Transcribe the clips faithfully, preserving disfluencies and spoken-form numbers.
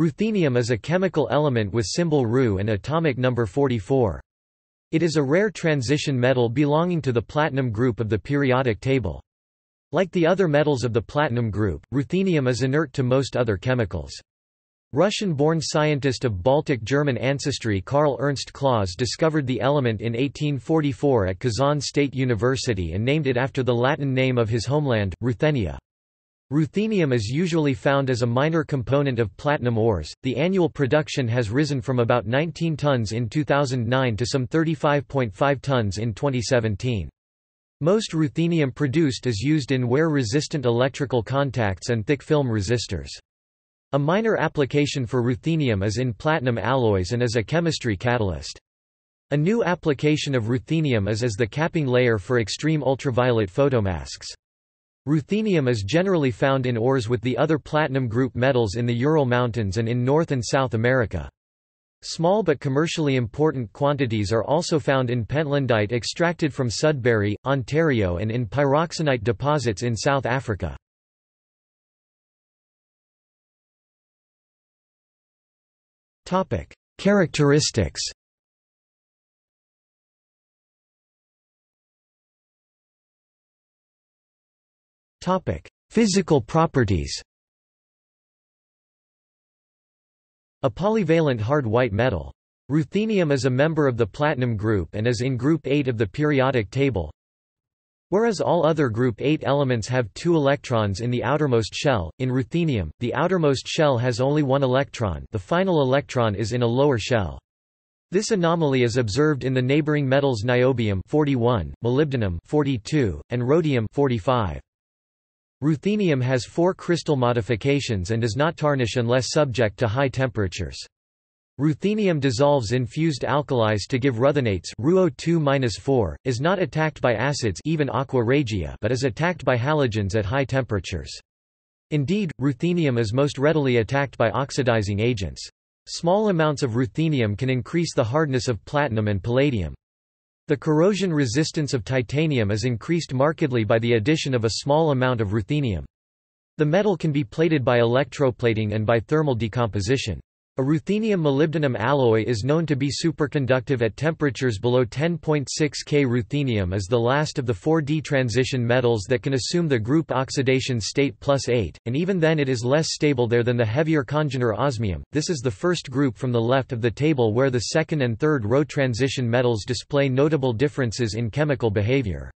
Ruthenium is a chemical element with symbol Ru and atomic number forty-four. It is a rare transition metal belonging to the platinum group of the periodic table. Like the other metals of the platinum group, ruthenium is inert to most other chemicals. Russian-born scientist of Baltic-German ancestry Karl Ernst Claus discovered the element in eighteen forty-four at Kazan State University and named it after the Latin name of his homeland, Ruthenia. Ruthenium is usually found as a minor component of platinum ores. The annual production has risen from about nineteen tons in two thousand nine to some thirty-five point five tons in twenty seventeen. Most ruthenium produced is used in wear-resistant electrical contacts and thick film resistors. A minor application for ruthenium is in platinum alloys and as a chemistry catalyst. A new application of ruthenium is as the capping layer for extreme ultraviolet photomasks. Ruthenium is generally found in ores with the other platinum group metals in the Ural Mountains and in North and South America. Small but commercially important quantities are also found in pentlandite extracted from Sudbury, Ontario, and in pyroxenite deposits in South Africa. Characteristics. Physical properties. A polyvalent hard white metal. Ruthenium is a member of the platinum group and is in group eight of the periodic table. Whereas all other group eight elements have two electrons in the outermost shell, in ruthenium, the outermost shell has only one electron. The final electron is in a lower shell. This anomaly is observed in the neighboring metals niobium forty-one, molybdenum forty-two, and rhodium forty-five. Ruthenium has four crystal modifications and does not tarnish unless subject to high temperatures. Ruthenium dissolves in fused alkalis to give ruthenates. R U O two dash four is not attacked by acids, even aqua regia, but is attacked by halogens at high temperatures. Indeed, ruthenium is most readily attacked by oxidizing agents. Small amounts of ruthenium can increase the hardness of platinum and palladium. The corrosion resistance of titanium is increased markedly by the addition of a small amount of ruthenium. The metal can be plated by electroplating and by thermal decomposition. A ruthenium-molybdenum alloy is known to be superconductive at temperatures below ten point six Kelvin. Ruthenium is the last of the four d transition metals that can assume the group oxidation state plus eight, and even then it is less stable there than the heavier congener osmium. This is the first group from the left of the table where the second and third row transition metals display notable differences in chemical behavior.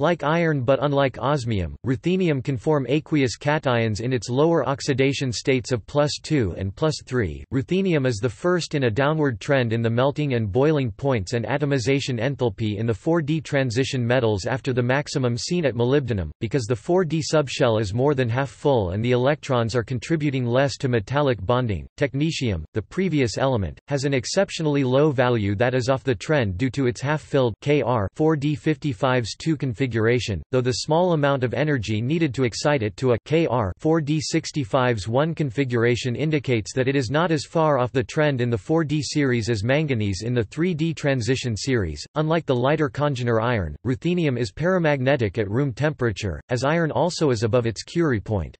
Like iron but unlike osmium, ruthenium can form aqueous cations in its lower oxidation states of plus two and plus three. Ruthenium is the first in a downward trend in the melting and boiling points and atomization enthalpy in the four d transition metals after the maximum seen at molybdenum, because the four d subshell is more than half full and the electrons are contributing less to metallic bonding. Technetium, the previous element, has an exceptionally low value that is off the trend due to its half-filled K R four d fifty-five's two configuration. Configuration, though the small amount of energy needed to excite it to a K R four d sixty-five's one configuration indicates that it is not as far off the trend in the four d series as manganese in the three d transition series. Unlike the lighter congener iron, ruthenium is paramagnetic at room temperature, as iron also is above its Curie point.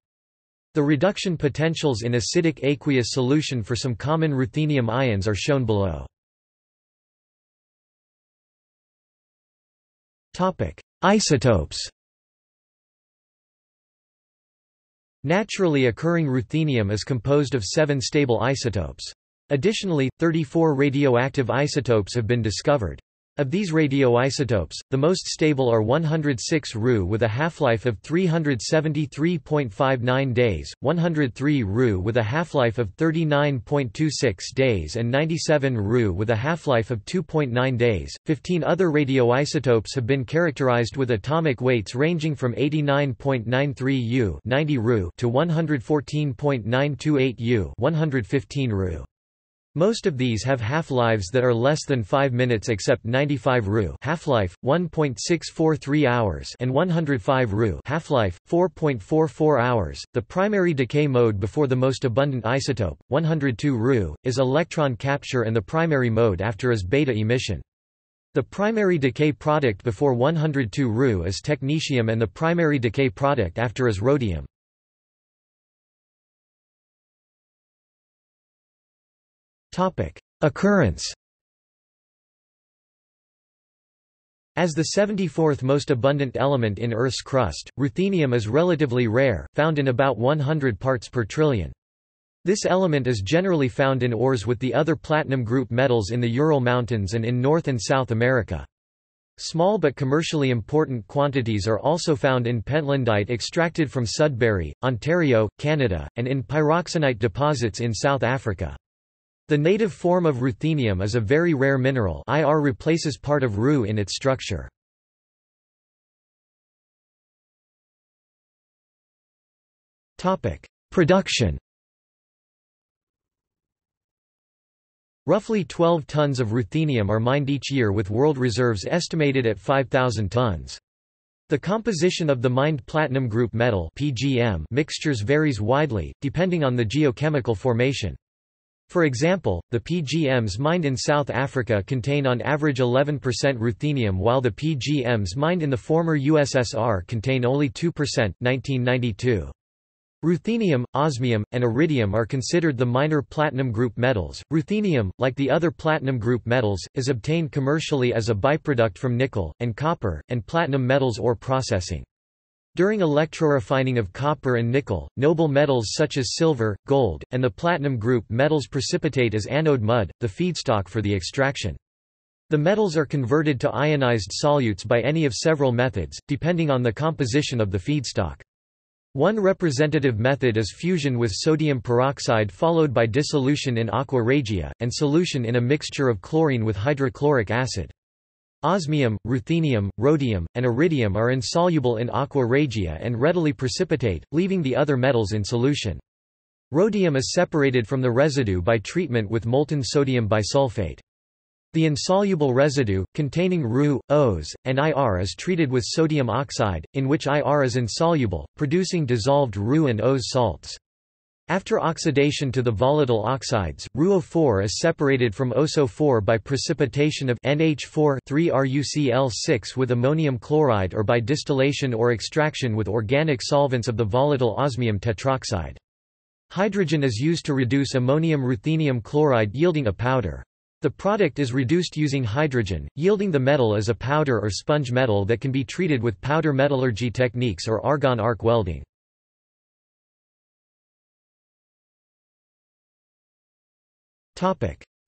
The reduction potentials in acidic aqueous solution for some common ruthenium ions are shown below. Isotopes. Naturally occurring ruthenium is composed of seven stable isotopes. Additionally, thirty-four radioactive isotopes have been discovered. Of these radioisotopes, the most stable are one hundred six R U with a half-life of three hundred seventy-three point five nine days, one hundred three R U with a half-life of thirty-nine point two six days and ninety-seven R U with a half-life of two point nine days. fifteen other radioisotopes have been characterized with atomic weights ranging from eighty-nine point nine three U ninety R U to one hundred fourteen point nine two eight U one hundred fifteen R U. Most of these have half-lives that are less than five minutes except ninety-five R U half-life, one point six four three hours and one hundred five R U half-life, four point four four hours. The primary decay mode before the most abundant isotope, one hundred two R U, is electron capture and the primary mode after is beta emission. The primary decay product before one hundred two R U is technetium and the primary decay product after is rhodium. Topic: Occurrence. As the seventy-fourth most abundant element in Earth's crust, ruthenium is relatively rare, found in about one hundred parts per trillion. This element is generally found in ores with the other platinum group metals in the Ural Mountains and in North and South America. Small but commercially important quantities are also found in pentlandite extracted from Sudbury, Ontario, Canada, and in pyroxenite deposits in South Africa. The native form of ruthenium is a very rare mineral. I R replaces part of Ru in its structure. Topic: Production. Roughly twelve tons of ruthenium are mined each year, with world reserves estimated at five thousand tons. The composition of the mined platinum group metal (P G M) mixtures varies widely depending on the geochemical formation. For example, the P G Ms mined in South Africa contain on average eleven percent ruthenium, while the P G Ms mined in the former U S S R contain only two percent nineteen ninety-two. Ruthenium, osmium, and iridium are considered the minor platinum group metals. Ruthenium, like the other platinum group metals, is obtained commercially as a byproduct from nickel, and copper, and platinum metals ore processing. During electrorefining of copper and nickel, noble metals such as silver, gold, and the platinum group metals precipitate as anode mud, the feedstock for the extraction. The metals are converted to ionized solutes by any of several methods, depending on the composition of the feedstock. One representative method is fusion with sodium peroxide followed by dissolution in aqua regia, and solution in a mixture of chlorine with hydrochloric acid. Osmium, ruthenium, rhodium, and iridium are insoluble in aqua regia and readily precipitate, leaving the other metals in solution. Rhodium is separated from the residue by treatment with molten sodium bisulfate. The insoluble residue, containing Ru, Os, and I R, is treated with sodium oxide, in which I R is insoluble, producing dissolved Ru and Os salts. After oxidation to the volatile oxides, R U O four is separated from O S O four by precipitation of N H four three R U C L six with ammonium chloride or by distillation or extraction with organic solvents of the volatile osmium tetroxide. Hydrogen is used to reduce ammonium ruthenium chloride, yielding a powder. The product is reduced using hydrogen, yielding the metal as a powder or sponge metal that can be treated with powder metallurgy techniques or argon arc welding.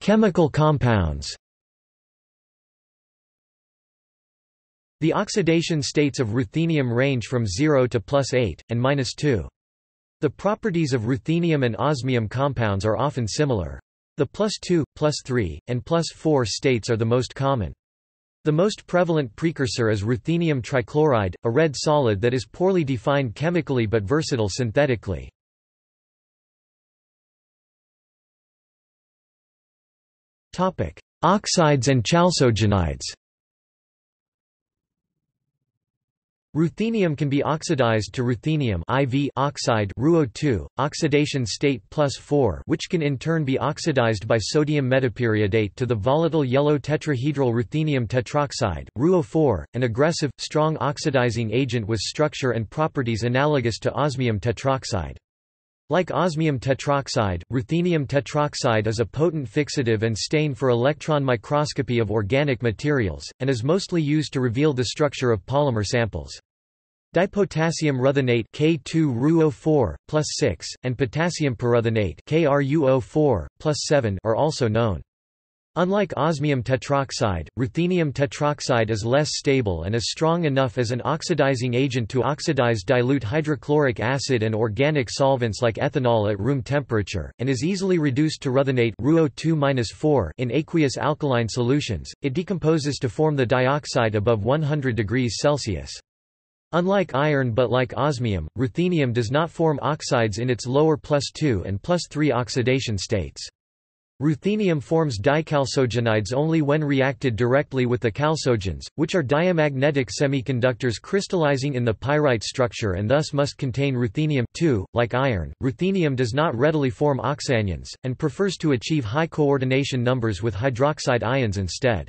Chemical compounds. The oxidation states of ruthenium range from zero to plus eight, and minus two. The properties of ruthenium and osmium compounds are often similar. The plus two, plus three, and plus four states are the most common. The most prevalent precursor is ruthenium trichloride, a red solid that is poorly defined chemically but versatile synthetically. Topic: Oxides and chalcogenides. Ruthenium can be oxidized to ruthenium four oxide R U O two, oxidation state plus four, which can in turn be oxidized by sodium metapyridate to the volatile yellow tetrahedral ruthenium tetroxide, R U O four, an aggressive, strong oxidizing agent with structure and properties analogous to osmium tetroxide. Like osmium tetroxide, ruthenium tetroxide is a potent fixative and stain for electron microscopy of organic materials, and is mostly used to reveal the structure of polymer samples. Dipotassium ruthenate K two R U O four, plus six, and potassium perruthenate K R U O four, plus seven are also known. Unlike osmium tetroxide, ruthenium tetroxide is less stable and is strong enough as an oxidizing agent to oxidize dilute hydrochloric acid and organic solvents like ethanol at room temperature, and is easily reduced to ruthenate R U O two minus four in aqueous alkaline solutions. It decomposes to form the dioxide above one hundred degrees Celsius. Unlike iron but like osmium, ruthenium does not form oxides in its lower plus two and plus three oxidation states. Ruthenium forms dichalcogenides only when reacted directly with the chalcogens, which are diamagnetic semiconductors crystallizing in the pyrite structure and thus must contain ruthenium. Like iron, ruthenium does not readily form oxanions, and prefers to achieve high coordination numbers with hydroxide ions instead.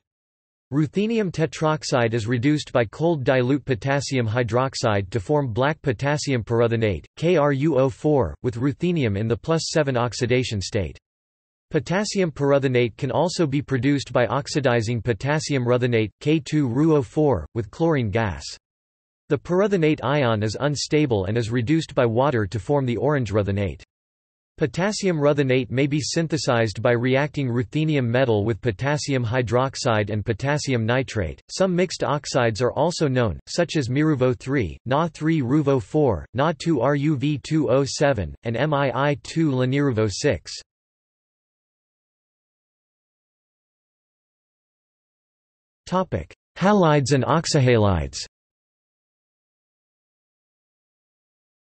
Ruthenium tetroxide is reduced by cold dilute potassium hydroxide to form black potassium perruthenate, K R U O four, with ruthenium in the plus seven oxidation state. Potassium perruthinate can also be produced by oxidizing potassium ruthenate, K two R U O four, with chlorine gas. The perruthinate ion is unstable and is reduced by water to form the orange ruthenate. Potassium ruthenate may be synthesized by reacting ruthenium metal with potassium hydroxide and potassium nitrate. Some mixed oxides are also known, such as miruvo three, N A three R U V O four, N A two R U V two O seven, and M I I two L N I R U V O six. Topic: Halides and oxyhalides.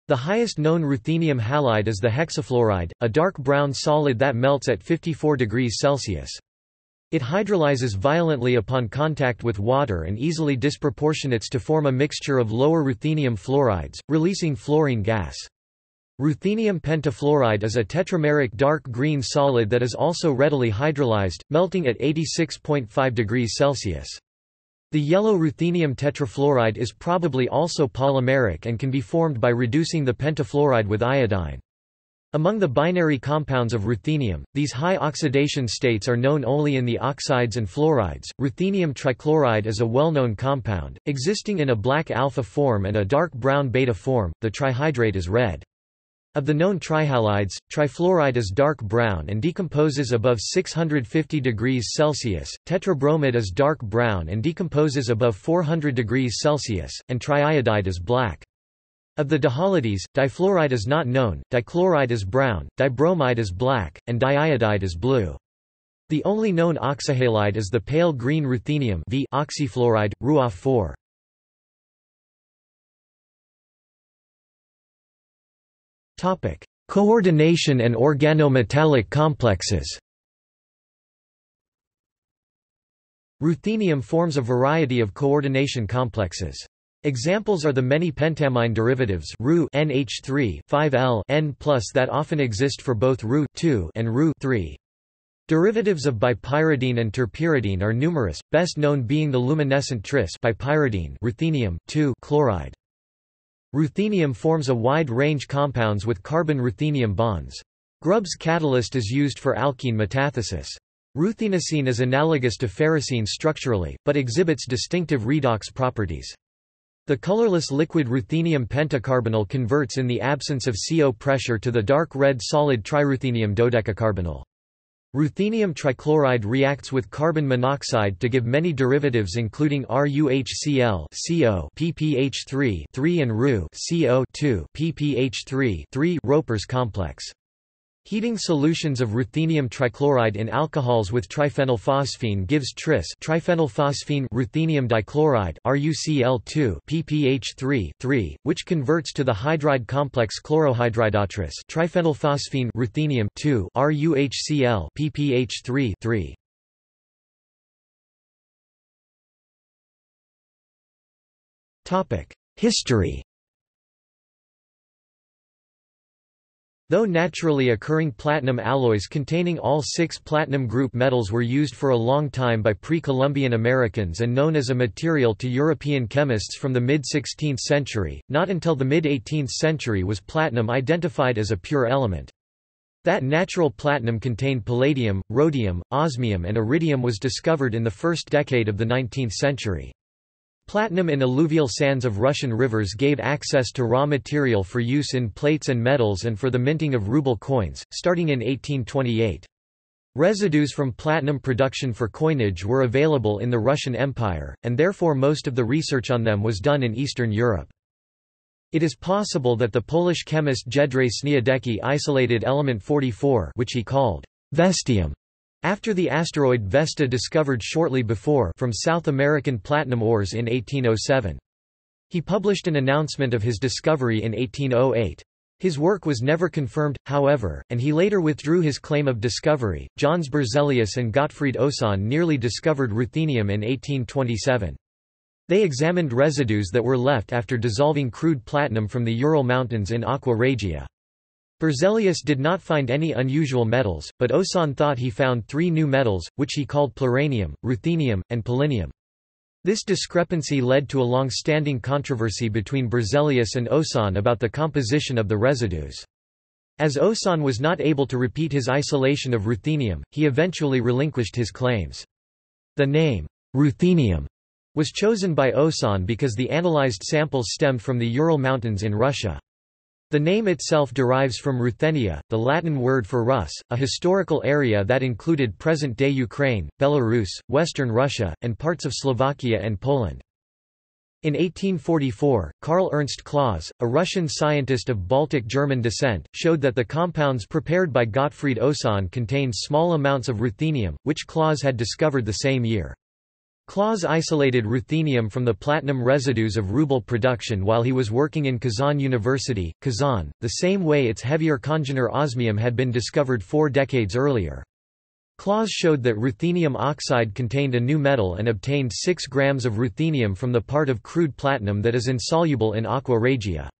The highest known ruthenium halide is the hexafluoride, a dark brown solid that melts at fifty-four degrees Celsius. It hydrolyzes violently upon contact with water and easily disproportionates to form a mixture of lower ruthenium fluorides, releasing fluorine gas. Ruthenium pentafluoride is a tetrameric dark green solid that is also readily hydrolyzed, melting at eighty-six point five degrees Celsius. The yellow ruthenium tetrafluoride is probably also polymeric and can be formed by reducing the pentafluoride with iodine. Among the binary compounds of ruthenium, these high oxidation states are known only in the oxides and fluorides. Ruthenium trichloride is a well-known compound, existing in a black alpha form and a dark brown beta form. The trihydrate is red. Of the known trihalides, trifluoride is dark brown and decomposes above six hundred fifty degrees Celsius, tetrabromide is dark brown and decomposes above four hundred degrees Celsius, and triiodide is black. Of the dihalides, difluoride is not known, dichloride is brown, dibromide is black, and diiodide is blue. The only known oxyhalide is the pale green ruthenium V oxyfluoride, R U O four. Coordination and organometallic complexes. Ruthenium forms a variety of coordination complexes. Examples are the many pentamine derivatives Ru N H three, five L N plus that often exist for both Ru two and Ru three. Derivatives of bipyridine and terpyridine are numerous, best known being the luminescent tris bipyridine ruthenium chloride. Ruthenium forms a wide range compounds with carbon-ruthenium bonds. Grubb's catalyst is used for alkene metathesis. Ruthenosine is analogous to ferrocene structurally, but exhibits distinctive redox properties. The colorless liquid ruthenium pentacarbonyl converts in the absence of C O pressure to the dark red solid triruthenium dodecacarbonyl. Ruthenium trichloride reacts with carbon monoxide to give many derivatives including R U H C L (C O), P P H three three and R U (C O two), P P H three three Roper's complex. Heating solutions of ruthenium trichloride in alcohols with triphenylphosphine gives tris triphenylphosphine ruthenium dichloride R U C L two P P H three three, which converts to the hydride complex chlorohydridatris triphenylphosphine ruthenium two R U H C L P P H three three. Topic: History. Though naturally occurring platinum alloys containing all six platinum group metals were used for a long time by pre-Columbian Americans and known as a material to European chemists from the mid-sixteenth century, not until the mid-eighteenth century was platinum identified as a pure element. That natural platinum contained palladium, rhodium, osmium and iridium was discovered in the first decade of the nineteenth century. Platinum in alluvial sands of Russian rivers gave access to raw material for use in plates and metals and for the minting of ruble coins, starting in eighteen twenty-eight. Residues from platinum production for coinage were available in the Russian Empire, and therefore most of the research on them was done in Eastern Europe. It is possible that the Polish chemist Jędrzej Śniadecki isolated element forty-four, which he called vestium, after the asteroid Vesta discovered shortly before from South American platinum ores in eighteen oh seven. He published an announcement of his discovery in eighteen oh eight. His work was never confirmed, however, and he later withdrew his claim of discovery. Johns Berzelius and Gottfried Osann nearly discovered ruthenium in eighteen twenty-seven. They examined residues that were left after dissolving crude platinum from the Ural Mountains in Aqua Regia. Berzelius did not find any unusual metals, but Osann thought he found three new metals, which he called pluranium, ruthenium, and palladium. This discrepancy led to a long-standing controversy between Berzelius and Osann about the composition of the residues. As Osan was not able to repeat his isolation of ruthenium, he eventually relinquished his claims. The name, ruthenium, was chosen by Osan because the analyzed samples stemmed from the Ural Mountains in Russia. The name itself derives from Ruthenia, the Latin word for Rus, a historical area that included present-day Ukraine, Belarus, Western Russia, and parts of Slovakia and Poland. In eighteen forty-four, Karl Ernst Claus, a Russian scientist of Baltic-German descent, showed that the compounds prepared by Gottfried Osan contained small amounts of ruthenium, which Claus had discovered the same year. Claus isolated ruthenium from the platinum residues of ruble production while he was working in Kazan University, Kazan, the same way its heavier congener osmium had been discovered four decades earlier. Claus showed that ruthenium oxide contained a new metal and obtained six grams of ruthenium from the part of crude platinum that is insoluble in aqua regia.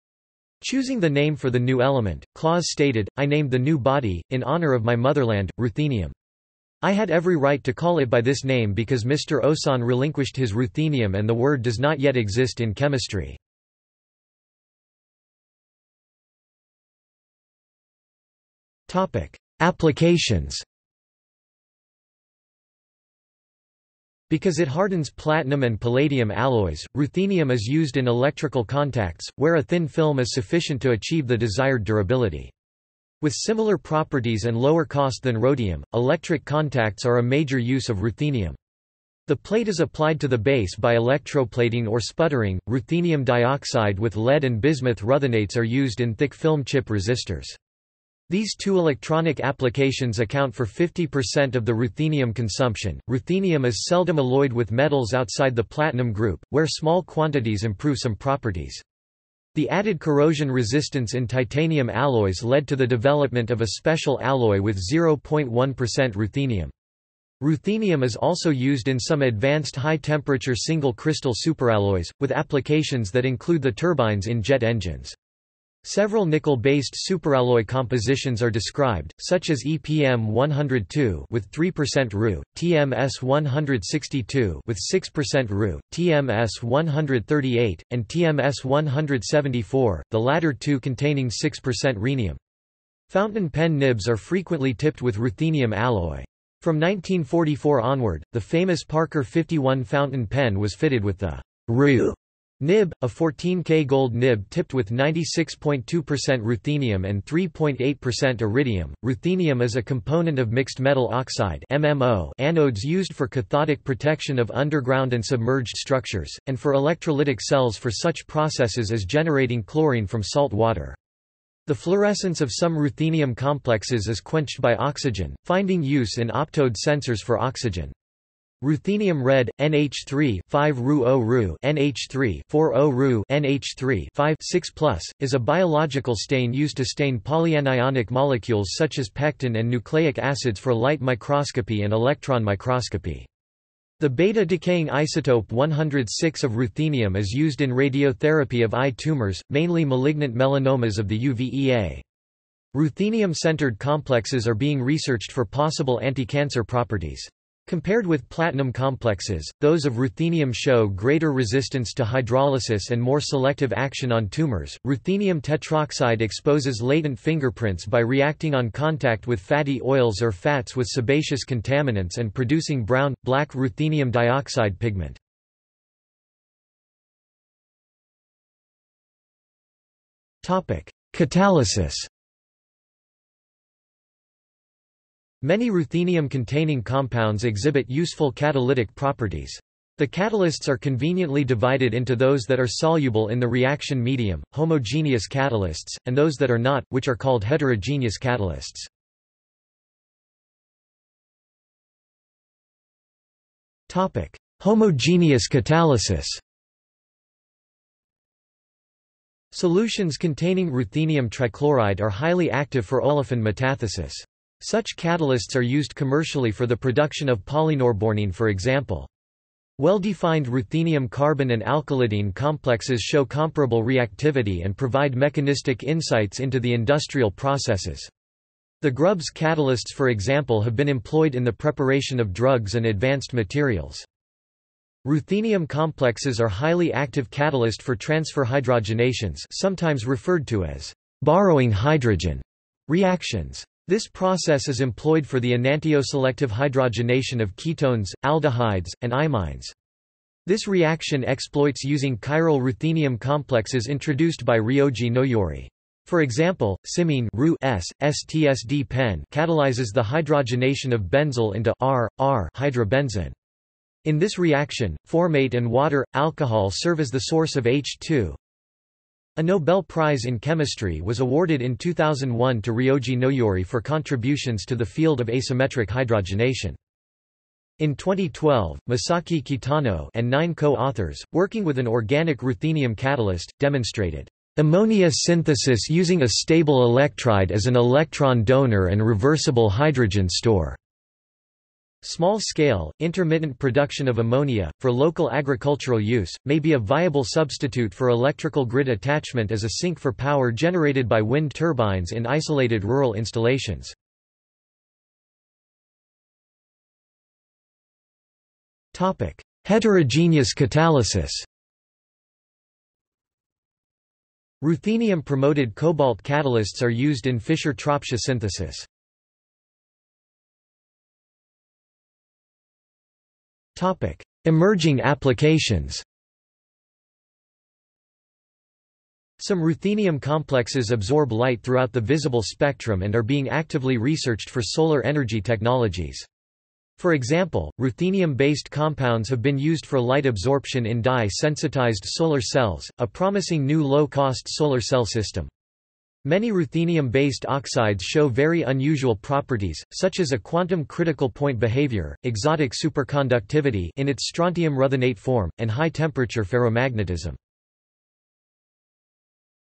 Choosing the name for the new element, Claus stated, "I named the new body, in honor of my motherland, ruthenium. I had every right to call it by this name because Mister Osan relinquished his ruthenium and the word does not yet exist in chemistry." Applications. Because it hardens platinum and palladium alloys, ruthenium is used in electrical contacts, where a thin film is sufficient to achieve the desired durability. With similar properties and lower cost than rhodium, electric contacts are a major use of ruthenium. The plate is applied to the base by electroplating or sputtering. Ruthenium dioxide with lead and bismuth ruthenates are used in thick film chip resistors. These two electronic applications account for fifty percent of the ruthenium consumption. Ruthenium is seldom alloyed with metals outside the platinum group, where small quantities improve some properties. The added corrosion resistance in titanium alloys led to the development of a special alloy with zero point one percent ruthenium. Ruthenium is also used in some advanced high-temperature single-crystal superalloys, with applications that include the turbines in jet engines. Several nickel-based superalloy compositions are described, such as E P M one oh two with three percent Ru, T M S one sixty-two with six percent Ru, T M S one thirty-eight, and T M S one seventy-four, the latter two containing six percent rhenium. Fountain pen nibs are frequently tipped with ruthenium alloy. From nineteen forty-four onward, the famous Parker fifty-one fountain pen was fitted with the Ru nib, a fourteen K gold nib tipped with ninety-six point two percent ruthenium and three point eight percent iridium. Ruthenium is a component of mixed metal oxide M M O anodes used for cathodic protection of underground and submerged structures, and for electrolytic cells for such processes as generating chlorine from salt water. The fluorescence of some ruthenium complexes is quenched by oxygen, finding use in optode sensors for oxygen. Ruthenium red, N H three five Ru O Ru N H three four O Ru N H three five six plus, is a biological stain used to stain polyanionic molecules such as pectin and nucleic acids for light microscopy and electron microscopy. The beta-decaying isotope one oh six of ruthenium is used in radiotherapy of eye tumors, mainly malignant melanomas of the U V A. Ruthenium-centered complexes are being researched for possible anti-cancer properties. Compared with platinum complexes, those of ruthenium show greater resistance to hydrolysis and more selective action on tumors. Ruthenium tetroxide exposes latent fingerprints by reacting on contact with fatty oils or fats with sebaceous contaminants and producing brown, black ruthenium dioxide pigment. Topic: Catalysis. Many ruthenium-containing compounds exhibit useful catalytic properties. The catalysts are conveniently divided into those that are soluble in the reaction medium, homogeneous catalysts, and those that are not, which are called heterogeneous catalysts. Topic: Homogeneous catalysis. Solutions containing ruthenium trichloride are highly active for olefin metathesis. Such catalysts are used commercially for the production of polynorbornene, for example. Well-defined ruthenium carbon and alkylidene complexes show comparable reactivity and provide mechanistic insights into the industrial processes. The Grubbs catalysts, for example, have been employed in the preparation of drugs and advanced materials. Ruthenium complexes are highly active catalysts for transfer hydrogenations, sometimes referred to as borrowing hydrogen. Reactions. This process is employed for the enantioselective hydrogenation of ketones, aldehydes, and imines. This reaction exploits using chiral ruthenium complexes introduced by Ryoji Noyori. For example, simine S T S D-pen catalyzes the hydrogenation of benzyl into R R hydrobenzene. In this reaction, formate and water, alcohol serve as the source of H two. A Nobel Prize in Chemistry was awarded in two thousand one to Ryoji Noyori for contributions to the field of asymmetric hydrogenation. In twenty twelve, Masaki Kitano and nine co-authors, working with an organic ruthenium catalyst, demonstrated ammonia synthesis using a stable electride as an electron donor and reversible hydrogen store. Small-scale, intermittent production of ammonia, for local agricultural use, may be a viable substitute for electrical grid attachment as a sink for power generated by wind turbines in isolated rural installations. Heterogeneous catalysis. Ruthenium-promoted cobalt catalysts are used in Fischer-Tropsch synthesis. Emerging applications. Some ruthenium complexes absorb light throughout the visible spectrum and are being actively researched for solar energy technologies. For example, ruthenium-based compounds have been used for light absorption in dye-sensitized solar cells, a promising new low-cost solar cell system. Many ruthenium-based oxides show very unusual properties, such as a quantum critical point behavior, exotic superconductivity in its strontium ruthenate form, and high-temperature ferromagnetism.